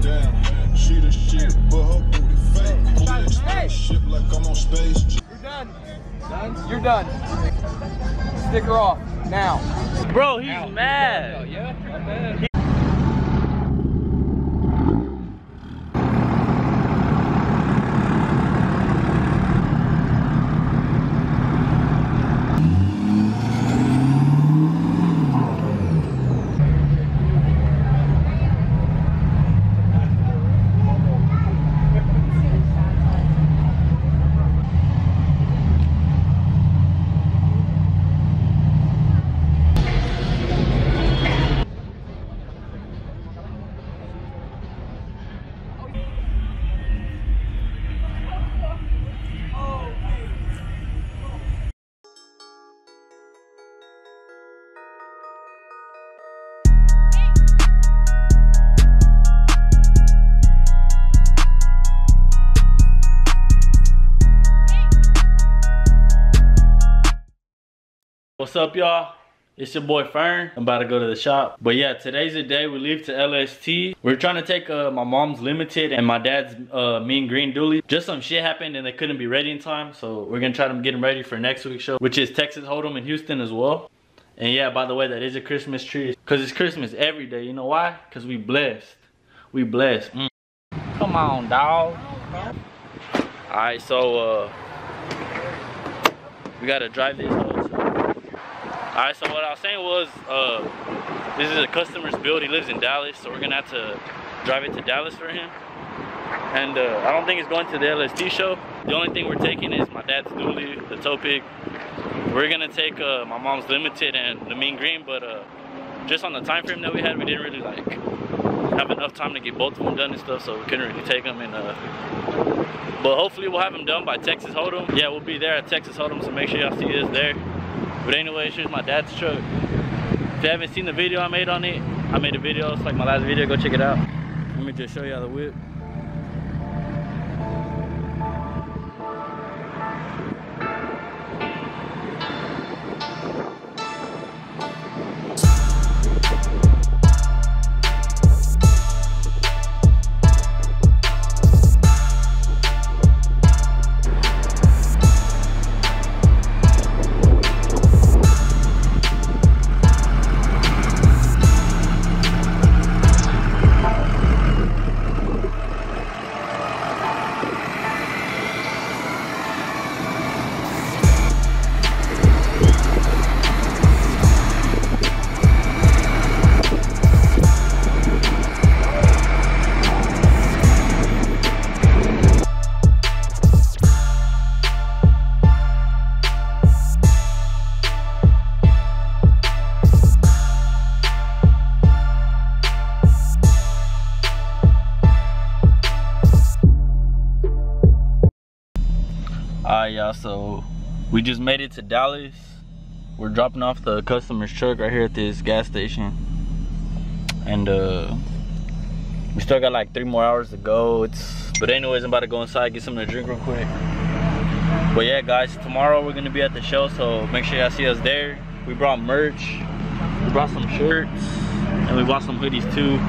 down. She the shit, but her booty fake. Pulling spaceship like I'm on space. You're done. You're done. Stick her off now. Bro, he's out. Mad. Yeah, I'm mad. What's up, y'all? It's your boy Fern. I'm about to go to the shop. But yeah, today's the day we leave to LST. We're trying to take my mom's Limited and my dad's Mean Green dually. Just some shit happened and they couldn't be ready in time. So we're going to try to get them ready for next week's show, which is Texas Hold'em in Houston as well. And yeah, by the way, that is a Christmas tree. Because it's Christmas every day. You know why? Because we blessed. We blessed. Come on, dog. All right, so we got to drive this whole time. Alright, so what I was saying was, this is a customer's build. He lives in Dallas, so we're going to have to drive it to Dallas for him. And I don't think it's going to the LST show. The only thing we're taking is my dad's dually, the Toe Pig. We're going to take my mom's Limited and the Mean Green, but just on the time frame that we had, we didn't really like have enough time to get both of them done and stuff, so we couldn't really take them. And but hopefully we'll have them done by Texas Hold'em. Yeah, we'll be there at Texas Hold'em, so make sure y'all see us there. But anyways, here's my dad's truck. If you haven't seen the video I made on it, I made a video, it's like my last video, go check it out. Let me just show y'all the whip. Alright, y'all, so we just made it to Dallas. We're dropping off the customer's truck right here at this gas station. And we still got like 3 more hours to go. But anyways, I'm about to go inside, get something to drink real quick. But yeah, guys, tomorrow we're gonna be at the show, so make sure y'all see us there. We brought merch, we brought some shirts, and we bought some hoodies too.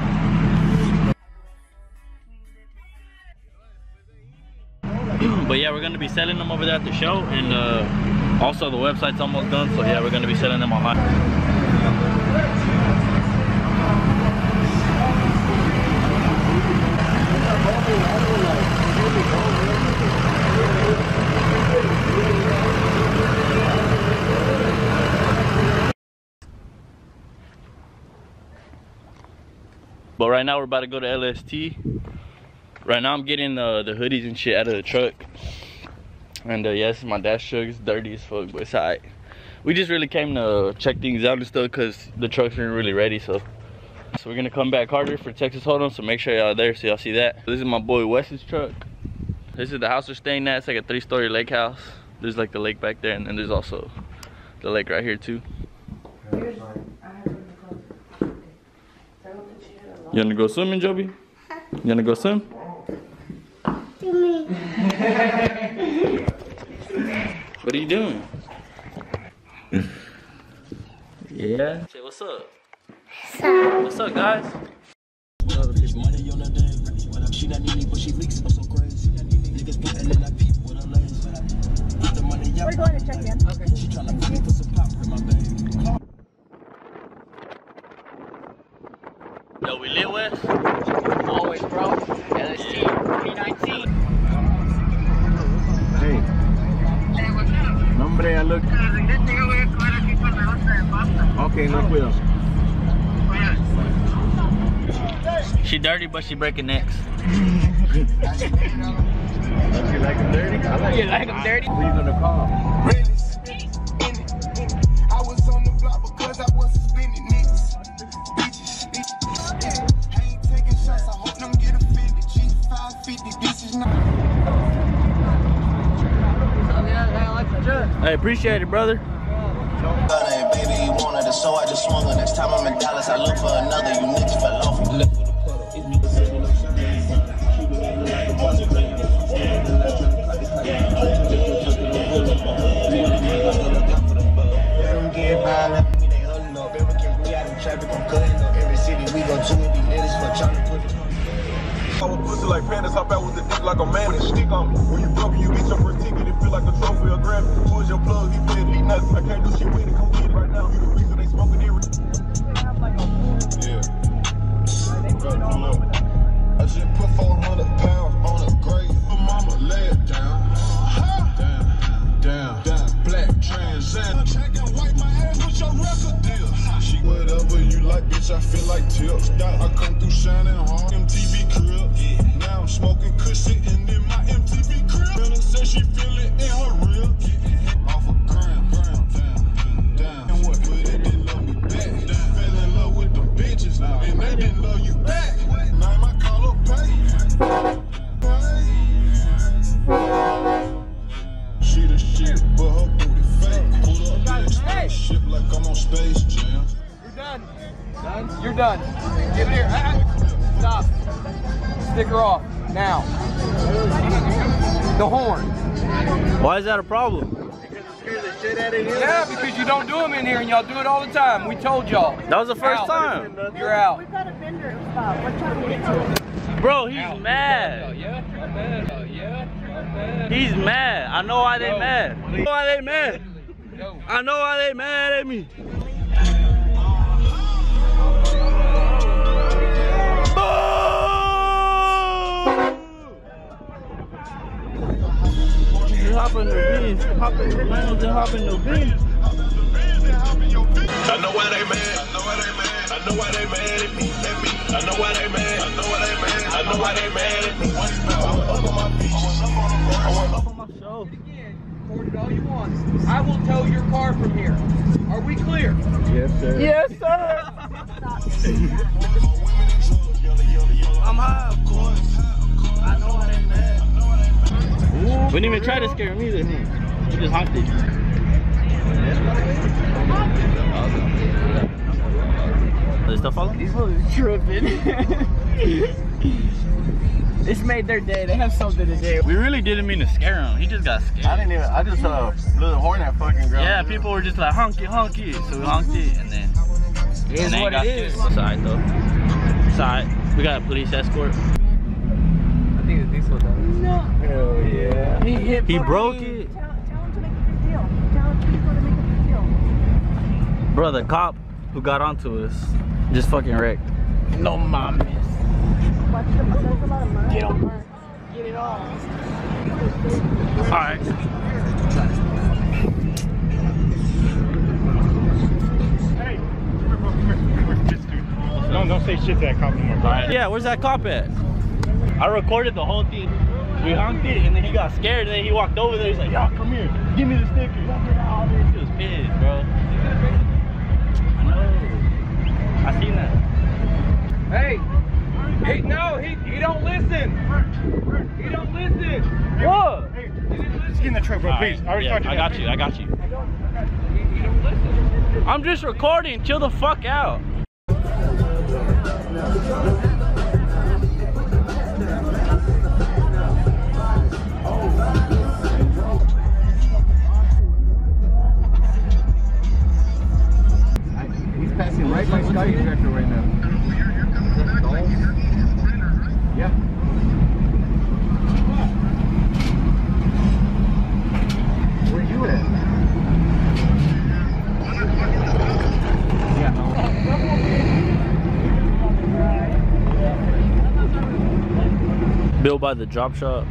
But yeah, we're gonna be selling them over there at the show, and also the website's almost done, so yeah, we're gonna be selling them online. But right now we're about to go to LST. Right now I'm getting the hoodies and shit out of the truck. And yeah, this is my dad's truck. It's dirty as fuck, but it's alright. We just really came to check things out and stuff because the trucks weren't really ready, so we're gonna come back harder for Texas Hold'em, so make sure y'all are there so y'all see that. This is my boy Wes's truck. This is the house we're staying at. It's like a 3-story lake house. There's like the lake back there, and then there's also the lake right here too. You wanna go swimming, Joby? You wanna go swim? What are you doing? Yeah. Say what's up? What's up, guys? We're going to check in. Okay. She trying to put me for some pop for my baby. Yo, we live with always, bro. LST 2019. Hey. Hey, what's up? Nombre, I look. Okay, no cuidado. She dirty, but she breaking necks. You like them dirty? You like them dirty? Who you gonna call? I was on the block because I wasn't spending niggas. Bitches. I ain't taking shots. I hope them get offended. G550, this is not. I appreciate it, brother. Baby, you wanted it, so I just swung her. Next time I'm in Dallas, I look for another. You niggas fell off. Look for the puddle. It's me. I was pussy like pandas, hop out with the dick like a man and stick on me. When you broke you get your first ticket, it feel like a trophy or Grammy. Who is your plug? He said he nothing. I can't do shit with it, come get it right now. You the reason they smoking every. Yeah. I should put 400 pounds on a grave for mama, lay it down. Down, black transcend. Check and wipe my ass with your record deal. She whatever you like, bitch, I feel like tips. I come through shining hard. MTV crib. Yeah. Now I'm smoking cushion and then my MTV crib. Girl said she feel it in her rib. Getting hit off a crown. Down. And what? But they didn't love me back. Down. Fell in love with them bitches. Nah. And they didn't love you back. What? Now my call up pay. She the shit, but her booty fake. Pull up that spaceship like I'm on Space Jam. You're done. Done? You're done. Give it here. Stop. Stick her off. Now. The horn. Why is that a problem? Because it scares the shit out of you. Yeah, because you don't do them in here and y'all do it all the time. We told y'all. That was the first time. You're out. We've got a vendor spot. What time we get to? Bro, he's mad. He's mad. I know why they mad. I know why they mad. I know why they mad at me. Just hop in the beans. I know why they mad. I know why they mad at me. I know why they mad. I know why they mad at me. I was up on my show. Record it all you want. I will tow your car from here. Are we clear? Yes, sir. Yes, sir. I'm high, of course. I know I ain't mad. We didn't even try to scare him either. He just hopped it. Is stuff falling? These folks are tripping. It's made their day. They have something to do. We really didn't mean to scare him. He just got scared. I just blew the horn at fucking girl. Yeah, people were just like honky. So we honked it and then it is what it is. It's alright though. It's alright. We got a police escort. I think it's diesel though. No. Hell yeah. He broke it. Tell him to make a big deal. Tell people to make a big deal. Bro, the cop who got onto us just fucking wrecked. No mames. Get him. Get it all. Alright. Hey, come here. Don't say shit to that cop anymore. Right. Yeah, where's that cop at? I recorded the whole thing. We honked it and then he got scared and then he walked over there. He's like, y'all come here. Give me the sticker. He was pissed, bro. I know. I seen that. Hey. He don't listen. He don't listen. What? Hey, just get in the truck, bro, please. Right. I got you. He don't listen. I'm just recording. Chill the fuck out. He's passing right by Sky Tractor right now. Yeah. Built by the Drop Shop.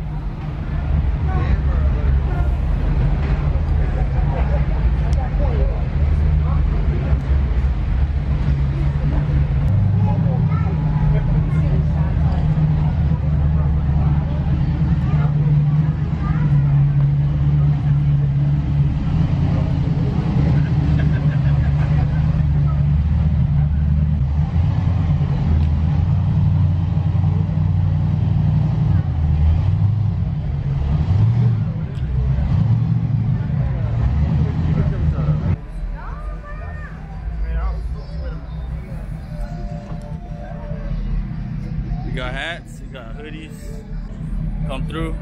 We got hats, we got hoodies. Come through.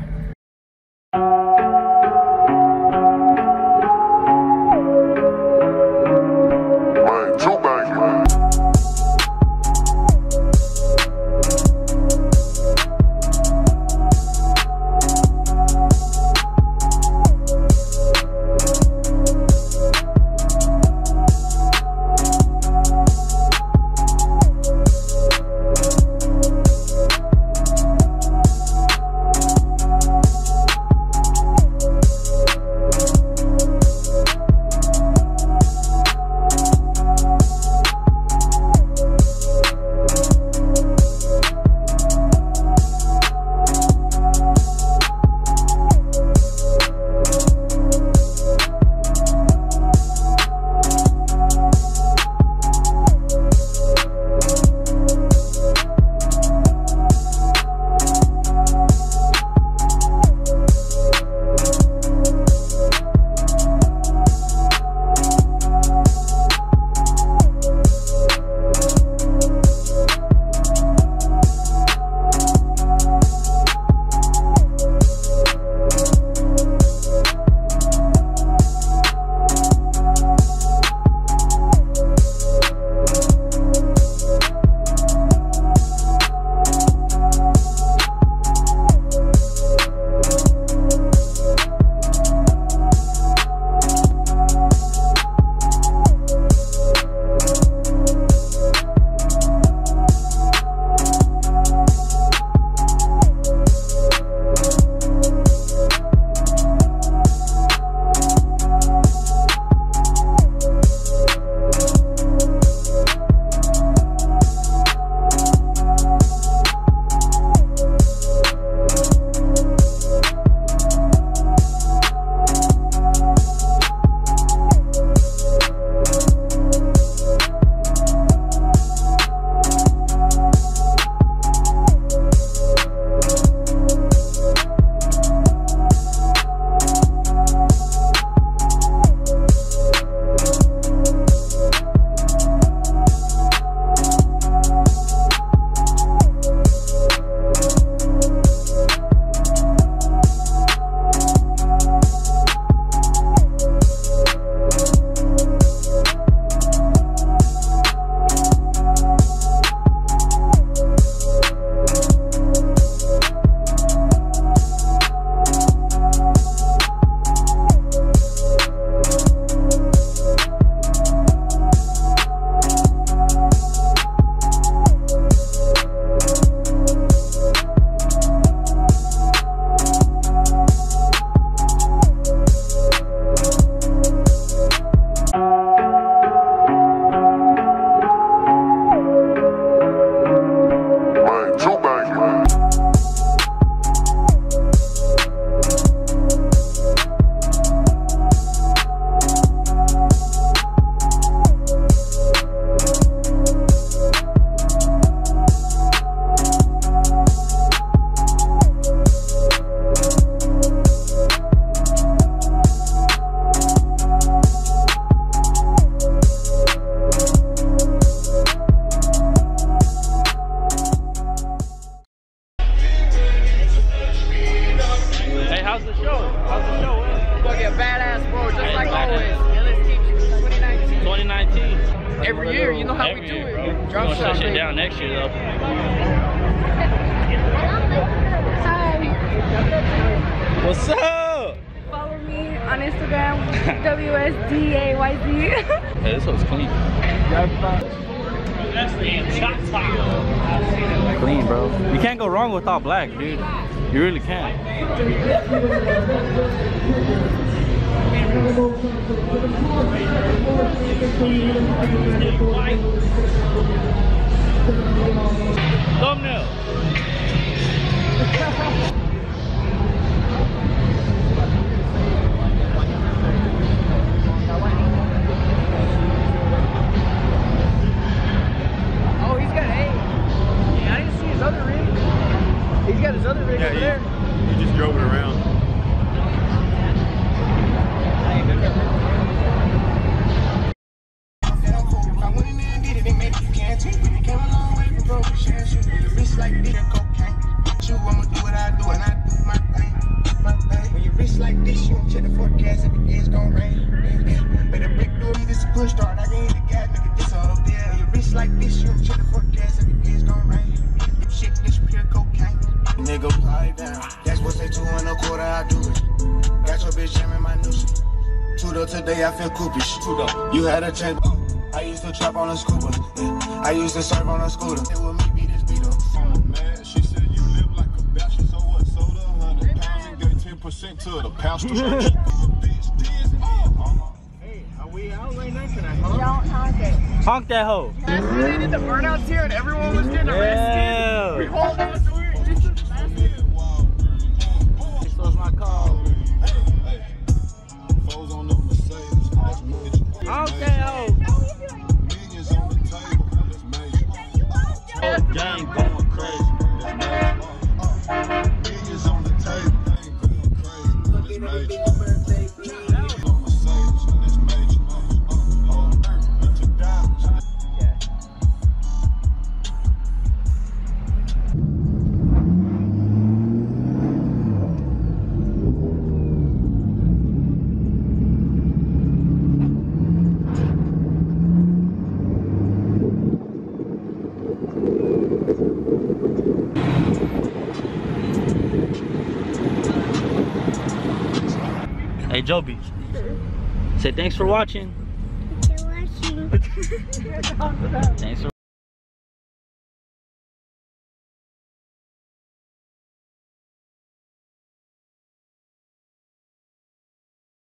What's up? Follow me on Instagram, WSDAYZ. Hey, this one's clean. Clean, bro. You can't go wrong with all black, dude. You really can. Thumbnail. You had a chance. I used to trap on a scuba. I used to surf on a scooter. It would me be this beat up. I'm mad. She said you live like a bachelor, so what? Sold 100 pounds and gave 10% to the pastor. Hey, are we out late night tonight? Don't honk it. Honk that hoe. We did the burnouts here, and everyone was getting arrested. We hold out to it. This is the last year. This was my call. Hey, foes on the Mercedes. Okay, oh. Millions on the table. Oh, gang going crazy. Millions on the table. Gang going crazy. That's major. Hey Joby, say thanks for watching. Thanks for watching. Thanks for